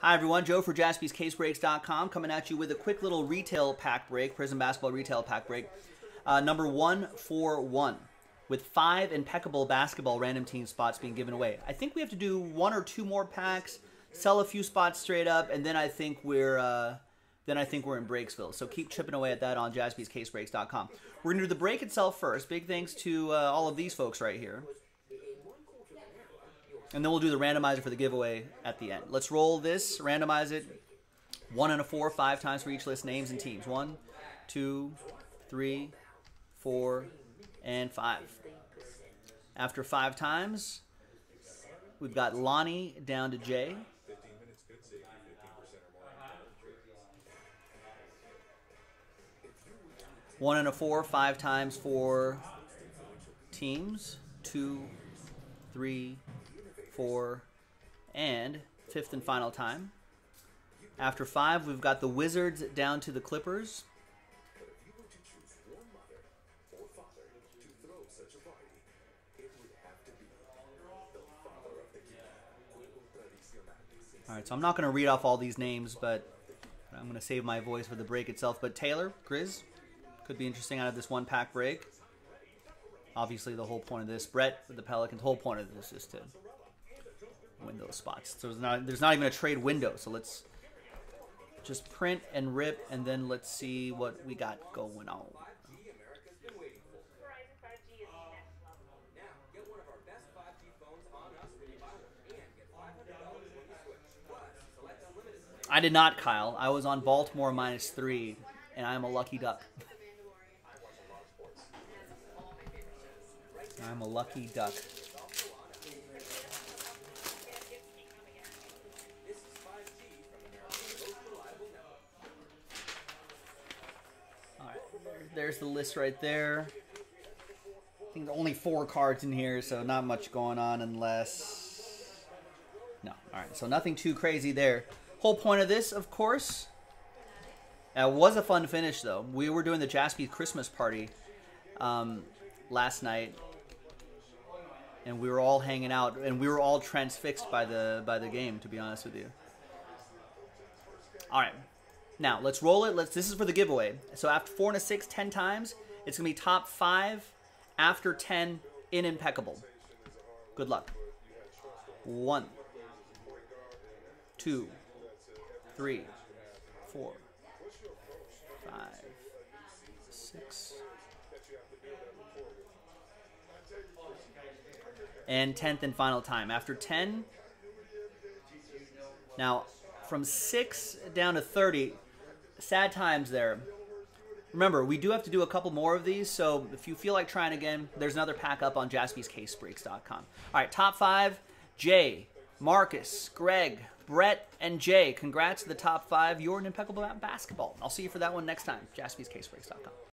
Hi everyone, Joe for JaspysCaseBreaks.com coming at you with a quick little retail pack break, Prizm Basketball retail pack break, number 141, with 5 impeccable basketball random team spots being given away. I think we have to do 1 or 2 more packs, sell a few spots straight up, and then I think we're in Breaksville. So keep chipping away at that on JaspysCaseBreaks.com. We're going to do the break itself first. Big thanks to all of these folks right here. And then we'll do the randomizer for the giveaway at the end. Let's roll this, randomize it. 1 and a 4, 5 times for each list, names and teams. 1, 2, 3, 4, and 5. After 5 times, we've got Lonnie down to Jay. – 1 and a 4, 5 times for teams. 2, 3, 4, and 5th and final time. After 5, we've got the Wizards down to the Clippers. 4. All right, so I'm not going to read off all these names, but I'm going to save my voice for the break itself. But Taylor, Grizz, could be interesting out of this 1-pack break. Obviously, the whole point of this, Brett with the Pelicans, the whole point of this is to win those spots. So there's not even a trade window. So let's just print and rip, and then let's see what we got going on. I did not, Kyle. I was on Baltimore -3, and I am a lucky duck. I'm a lucky duck. All right, there's the list right there. I think there are only 4 cards in here, so not much going on unless... No, all right, so nothing too crazy there. Whole point of this, of course. That was a fun finish, though. We were doing the Jaspys Christmas party last night. And we were all hanging out, and we were all transfixed by the game, to be honest with you. All right, now let's roll it. This is for the giveaway. So after 4 and a 6, 10 times, it's gonna be top 5 after 10 in impeccable. Good luck. 1, 2, 3, 4, 5, 6. And 10th and final time. After 10, now from 6 down to 30, sad times there. Remember, we do have to do a couple more of these, so if you feel like trying again, there's another pack up on JaspysCaseBreaks.com. All right, top 5, Jay, Marcus, Greg, Brett, and Jay. Congrats to the top 5. You're an impeccable basketball. I'll see you for that one next time, JaspysCaseBreaks.com.